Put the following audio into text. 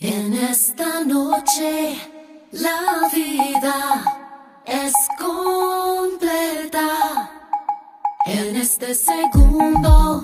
En esta noche la vida es completa. En este segundo